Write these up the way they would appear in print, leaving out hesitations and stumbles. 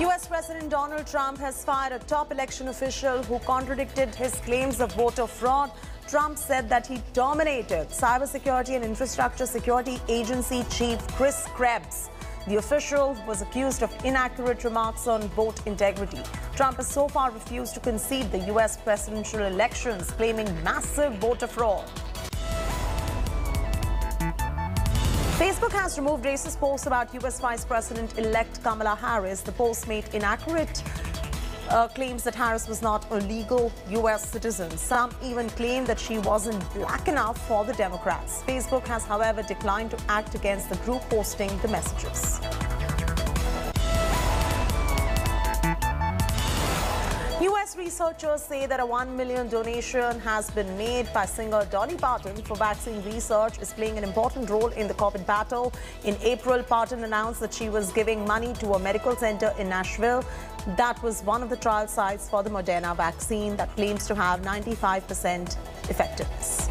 US President Donald Trump has fired a top election official who contradicted his claims of voter fraud. Trump said that he dominated Cybersecurity and Infrastructure Security Agency Chief Chris Krebs. The official was accused of inaccurate remarks on vote integrity. Trump has so far refused to concede the US presidential elections, claiming massive voter fraud. Facebook has removed racist posts about US Vice President-elect Kamala Harris. The post made inaccurate claims that Harris was not a legal US citizen. Some even claimed that she wasn't black enough for the Democrats. Facebook has, however, declined to act against the group posting the messages. U.S. researchers say that a $1 million donation has been made by singer Dolly Parton for vaccine research is playing an important role in the COVID battle. In April, Parton announced that she was giving money to a medical center in Nashville that was one of the trial sites for the Moderna vaccine that claims to have 95% effectiveness.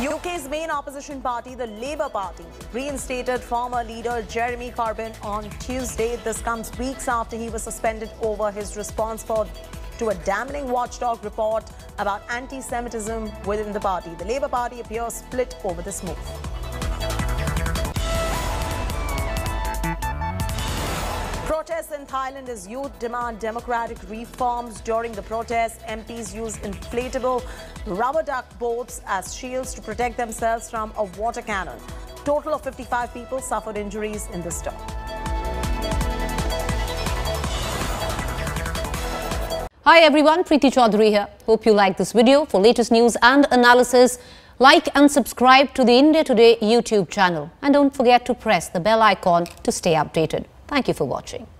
UK's main opposition party, the Labour Party, reinstated former leader Jeremy Corbyn on Tuesday. This comes weeks after he was suspended over his response to a damning watchdog report about anti-Semitism within the party. The Labour Party appears split over this move. Protests in Thailand as youth demand democratic reforms. During the protests, MPs used inflatable rubber duck boats as shields to protect themselves from a water cannon. Total of 55 people suffered injuries in the storm. Hi everyone, Preeti Chaudhary here. Hope you like this video. For latest news and analysis, like and subscribe to the India Today YouTube channel. And don't forget to press the bell icon to stay updated. Thank you for watching.